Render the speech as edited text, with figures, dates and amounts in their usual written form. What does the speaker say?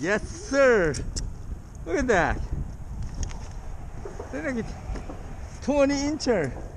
Yes, sir. Look at that. 20-incher.